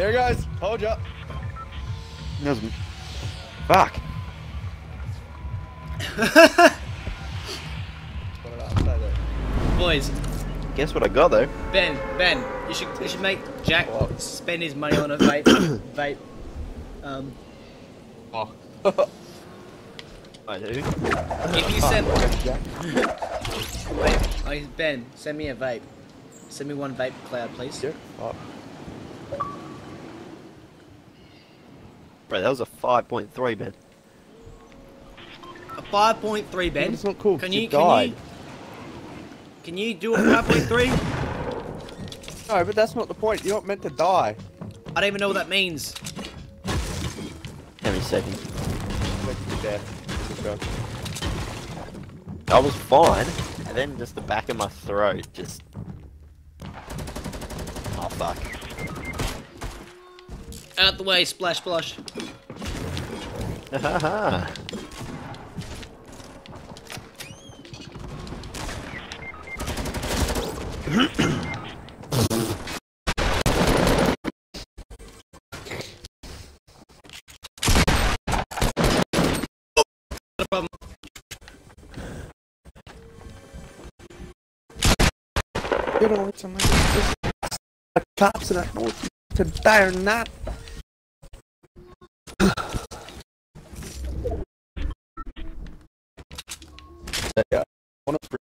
There, guys. Hold up. Fuck. Boys. Guess what I got though? Ben, you should make Jack spend his money on a vape. Oh. I do. If you send Ben, send me a vape. Send me one vape cloud, please. Yeah. Oh. Bro, that was a 5.3 Ben. A 5.3 Ben? It's not cool. Can you do a 5.3? No, but that's not the point. You're not meant to die. I don't even know what that means. Every second. I was fine, and then just the back of my throat just. Oh fuck. Out the way, splash, splash. Ha. Cops and to die or not. Yeah, one of the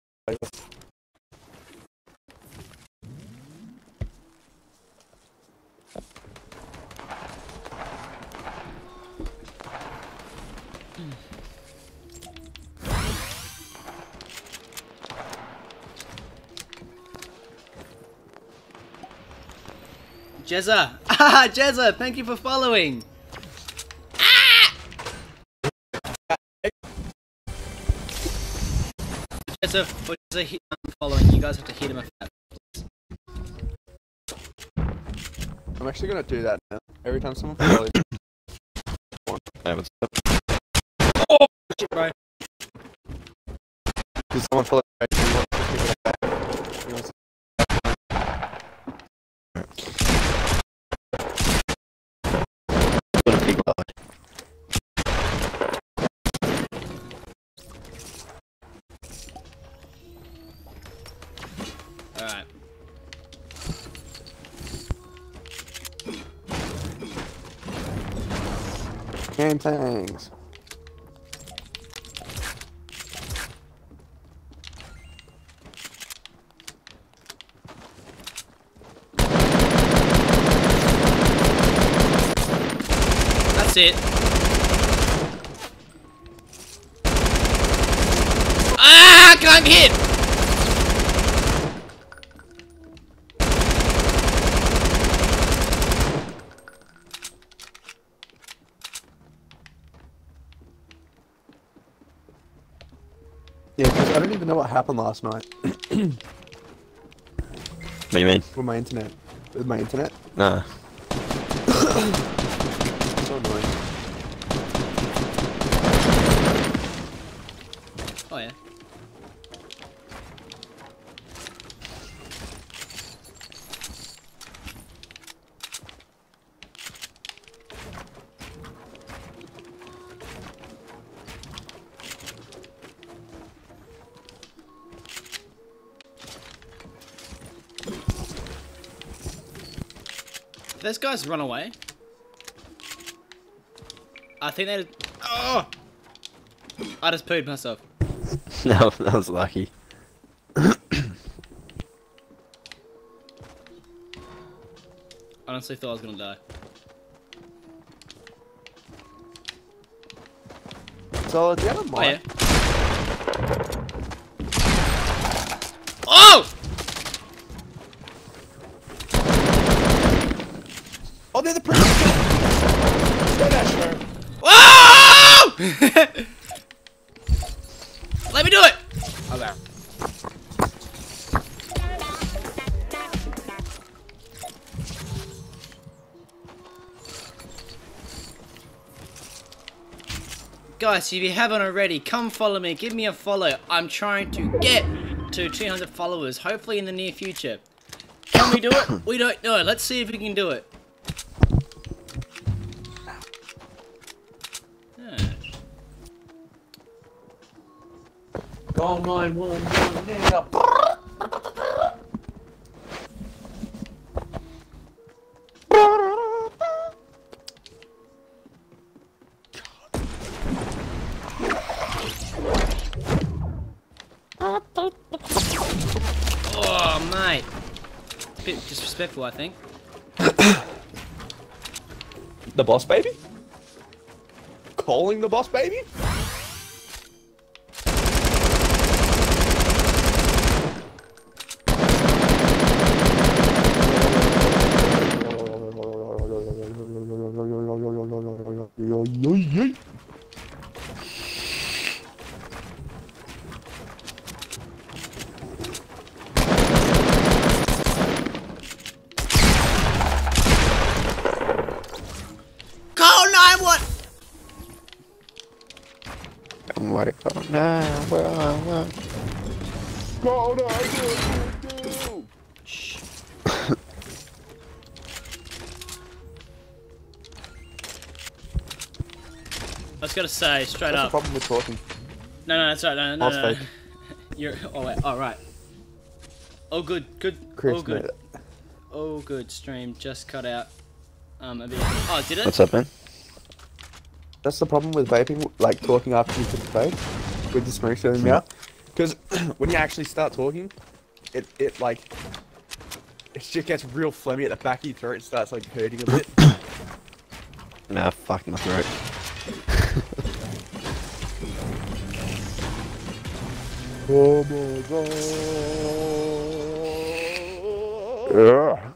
Jezza! Ah, Jezza, thank you for following! Ah! For Jezza following, you guys have to hit him. I'm actually gonna do that now. Every time someone follows. Oh shit, bro. Does someone follow? Things. That's it. Ah, can't hit. Yeah, because I don't even know what happened last night. What do you mean? With my internet. With my internet? Nah. So annoying. Oh yeah. Those guys run away. I think they. Oh! I just pooed myself. No, that was lucky. Honestly, thought I was gonna die. So it's the other mic. Oh! Yeah. Oh! Oh, they're the prisoner! Whoa! Let me do it! Oh, there. Guys, if you haven't already, come follow me. Give me a follow. I'm trying to get to 200 followers, hopefully in the near future. Can we do it? We don't know. Let's see if we can do it. Wrong line, one, yeah. Oh, mate. A bit disrespectful, I think. The boss baby? Calling the boss baby? I was gonna say straight up. What's the problem with talking? No, that's right. No. You're. Oh wait. All right. Oh good, good. Chris, oh good. Oh good. Stream just cut out. A bit. Oh, did it? What's up, man? That's the problem with vaping. Like talking after you took the vape. With the smoke filling me out. Because when you actually start talking, it like it just gets real phlegmy at the back of your throat and starts like hurting a bit. Nah, fuck my throat. Oh my god!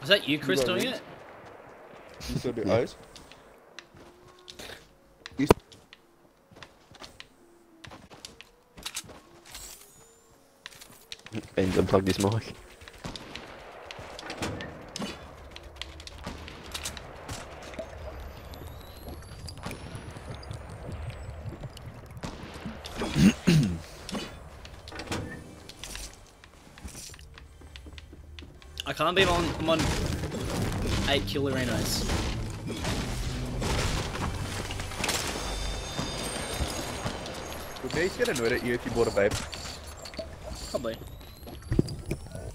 Was that you, Chris, doing it? You still do eyes? Ben's unplugged his mic. I can't be on. I'm on 8 killerinos. Would these get annoyed at you if you bought a vape? Probably.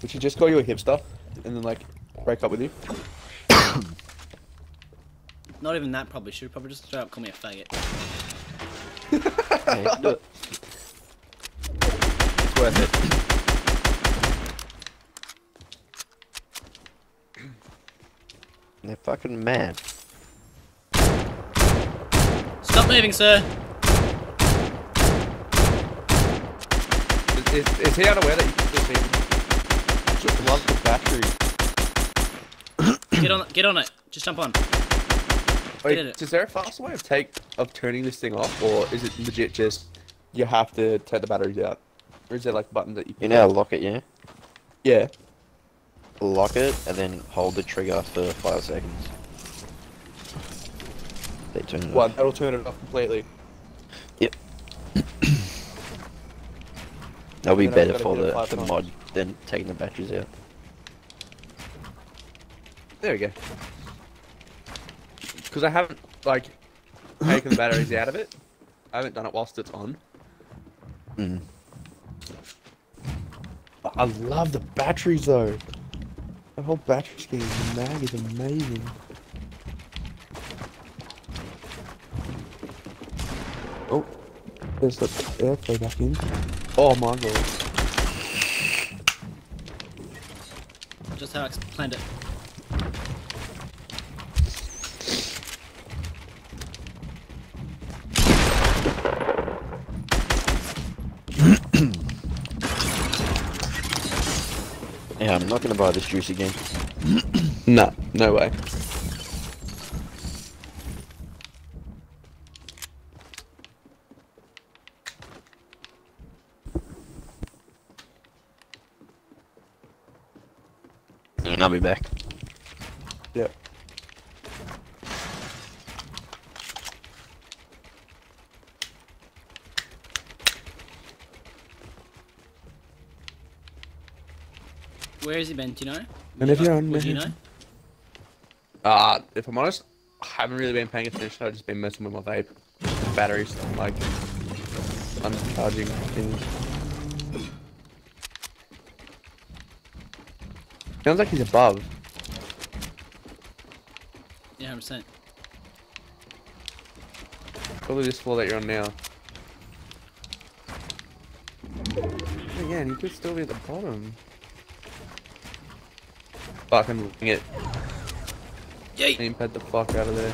Would she just call you a hipster and then like break up with you? Not even that. Probably should probably just straight up call me a faggot. Yeah, do it. It's worth it. They're fucking mad. Stop moving, sir! Is he unaware that you can still see him? Just love the battery. Get on it. Just jump on. Wait, is there a faster way of turning this thing off, or is it legit just you have to take the batteries out? Or is there like a button that you can... You know how to lock it, yeah? Yeah. Lock it and then hold the trigger for 5 seconds. They turn it off. That'll turn it off completely. Yep. That'll be better for the mod than taking the batteries out. There we go. Because I haven't, like, taken the batteries out of it. I haven't done it whilst it's on. Mm. I love the batteries though. The whole battery scheme, the mag is amazing. Oh, there's the airflow back in. Oh my god. Just how I planned it. Yeah, I'm not gonna buy this juice again. No, no way. And I'll be back. Yep. Where has he been, do you know? Would you know? If I'm honest, I haven't really been paying attention, I've just been messing with my vape. Batteries, like... I'm charging things. Sounds like he's above. Yeah, 100%. Probably this floor that you're on now. Oh, yeah, and he could still be at the bottom. Fuck, I'm looking it. Yeet! Impad the fuck out of there.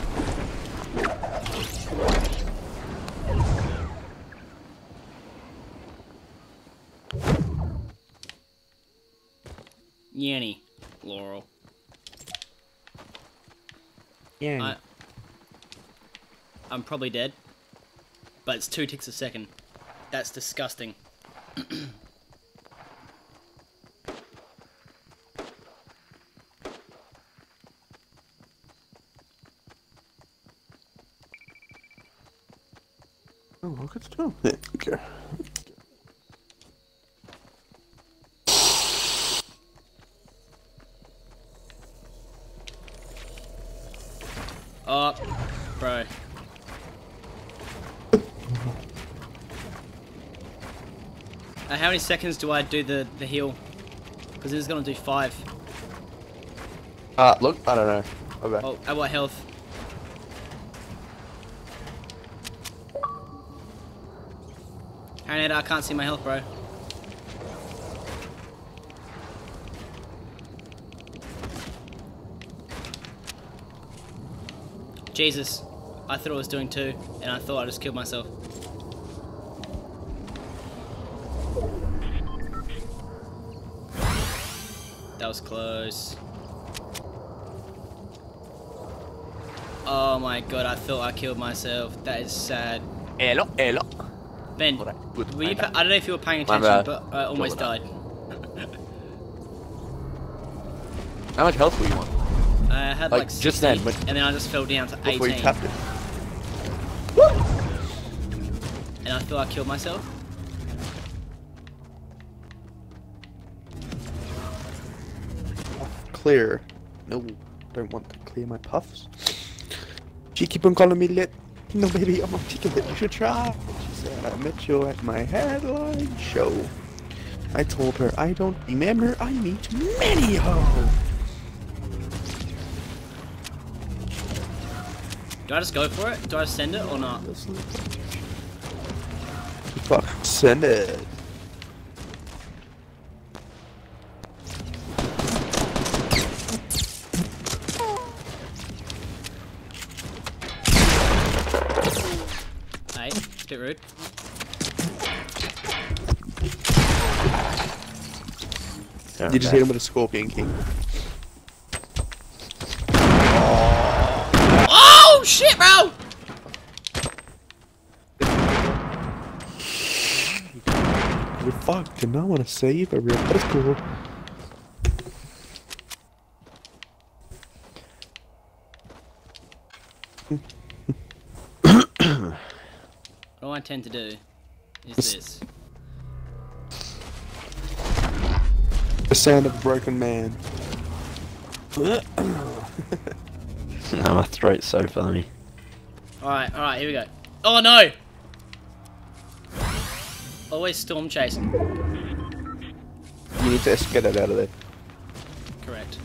Yanny. Laurel. Yeah. I'm probably dead. But it's 2 ticks a second. That's disgusting. Oh, look, it's still. Yeah, okay. Oh, bro. How many seconds do I do the heal? Because this is gonna do 5. Look, I don't know. Okay. Oh, at what health? I can't see my health, bro. Jesus, I thought I was doing 2, and I thought I just killed myself. That was close. Oh my god, I thought I killed myself. That is sad. Hello, hello. Ben, right. I don't know if you were paying attention, but I almost died. How much health were you on? I had like 60, just then, and then I just fell down to 18. Before you tapped it. And I thought I killed myself. Clear. No, don't want to clear my puffs. She keep on calling me lit. No, baby, I'm not chicken lit. You should try. I met you at my headline show. I told her I don't remember I meet many ho. Do I just go for it? Do I send it or not? Fuck, send it. Bit rude. Oh, you just hit him with a scorpion king. Oh, oh shit, bro! You're fucked, and I want to save a real. That's cool. I tend to do is this. The sound of a broken man. No, my throat's so funny. Alright, here we go. Oh no! Always storm chasing. You need to get it out of there. Correct.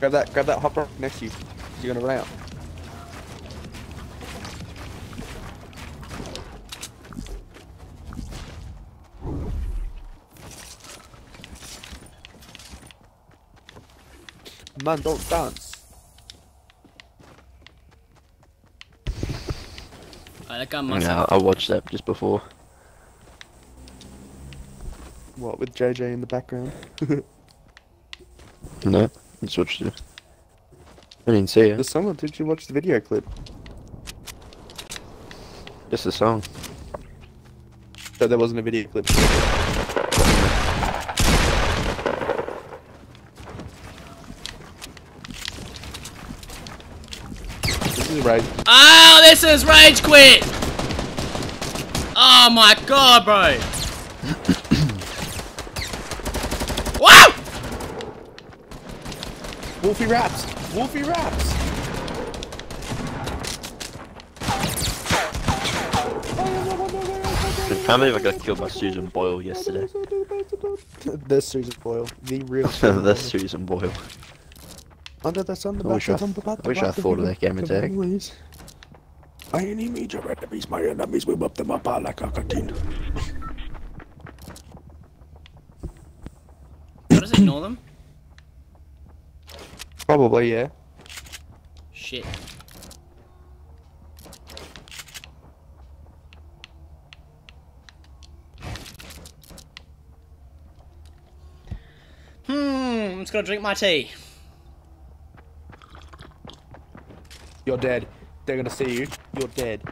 Grab that hopper next to you. You're gonna run out. Man, don't dance. That guy must have... I watched that just before. What, with JJ in the background? No, I just watched it. I didn't see it. The song, or did you watch the video clip? Just the song. So there wasn't a video clip. Rage. Oh, this is rage quit! Oh my god, bro! Wow! Wolfie raps! Wolfie raps! How many of I got killed by Susan Boyle yesterday? This Susan Boyle, the real Susan Boyle. Susan Boyle. Under the sun, the I wish I thought of that game attack. My enemies are enemies, my enemies, we whip them up like a canteen. Does it ignore them? Probably, yeah. Shit. I'm just gonna drink my tea. You're dead. They're gonna see you. You're dead.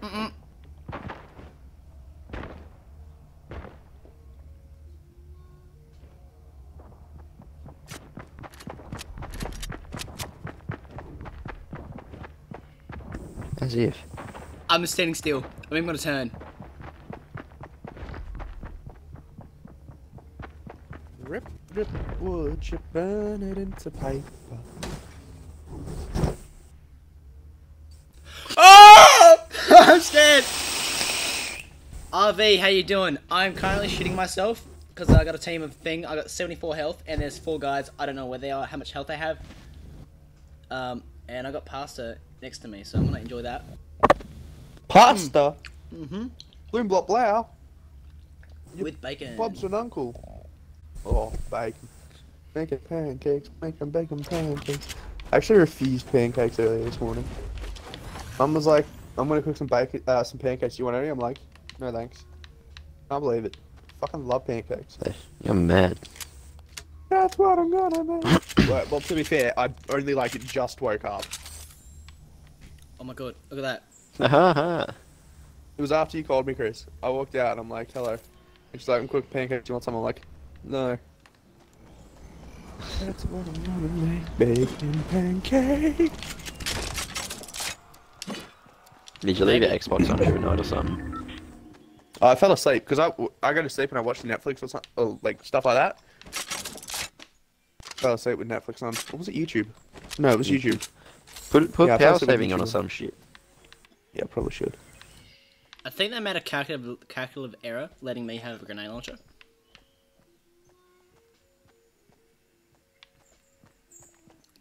Mm-mm. As if. I'm standing still. I'm even gonna turn. Rip, rip, wood, you burn it into paper. Oh! I'm scared! RV, how you doing? I'm currently shooting myself because I got a team of thing. I got 74 health and there's 4 guys. I don't know where they are, how much health they have. And I got pasta next to me, so I'm gonna enjoy that. Pasta? Mm-hmm. Bloom block blow. With bacon. Bob's an uncle. Oh, bacon. Making pancakes, making bacon pancakes. I actually refused pancakes earlier this morning. Mum was like, I'm gonna cook some bacon, some pancakes, you want any? I'm like, no thanks. Can't believe it. Fucking love pancakes. You're mad. That's what I'm gonna do. Well, to be fair, I only like it just woke up. Oh my god, look at that. It was after you called me, Chris. I walked out and I'm like, hello. And she's like, I'm cooking pancakes, do you want some? I'm like, no. That's what I'm gonna make. Bacon pancake. Did you leave your Xbox on overnight or something? I fell asleep because I go to sleep and I watch Netflix or something, or like stuff like that. Fell asleep with Netflix on. Or was it YouTube? No, it was YouTube. Put yeah, power saving on or some shit. Yeah, probably should. I think they made a calculative error letting me have a grenade launcher.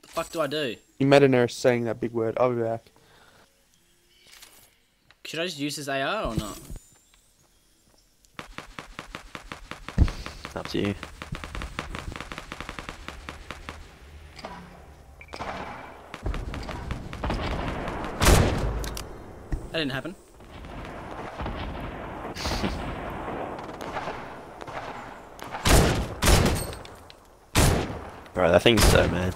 Fuck do I do? You made an error saying that big word. I'll be back. Should I just use this AR or not? Up to you. That didn't happen. Bro, that thing's so mad.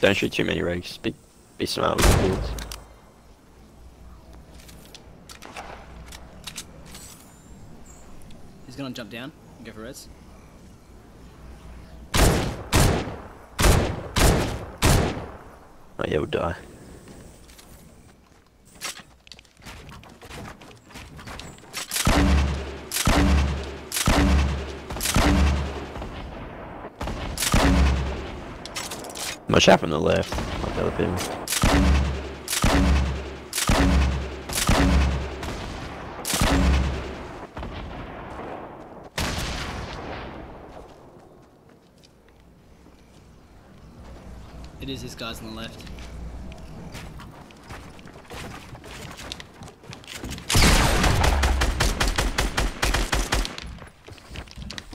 Don't shoot too many rigs, be smart with the bullets. He's gonna jump down and go for res. Oh yeah, we'll die. Much out from the left, like the other people. It is this guy's on the left.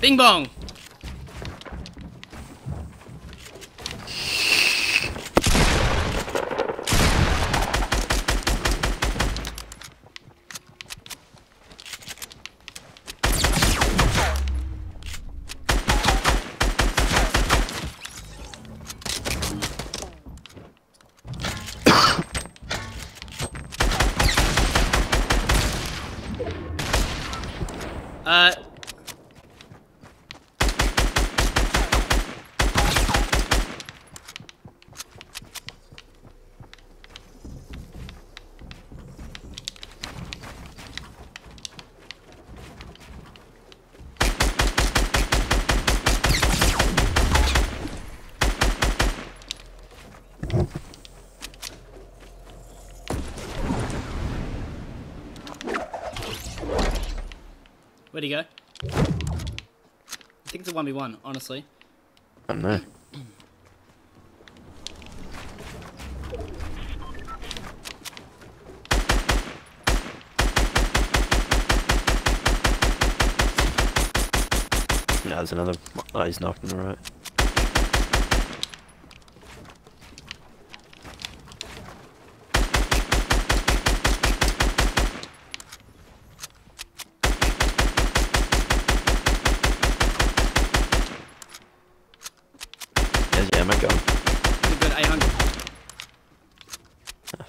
Bing bong! Where'd he go? I think it's a 1v1, honestly. I don't know. No, there's another. Oh, he's knocked on the right.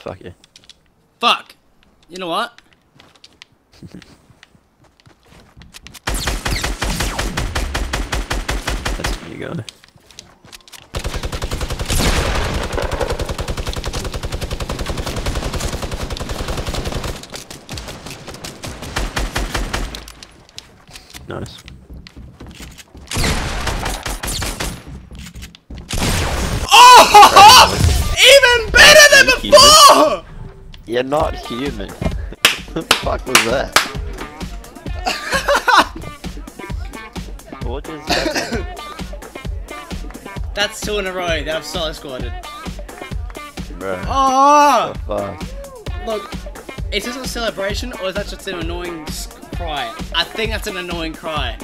Fuck you. Fuck! You know what? That's where you go. Nice. Oh! Even better than before! You're not human. What the fuck was that? What is that? That's two in a row that I've solo squatted. Bruh. Oh! What the fuck? Look, is this a celebration or is that just an annoying cry? I think that's an annoying cry.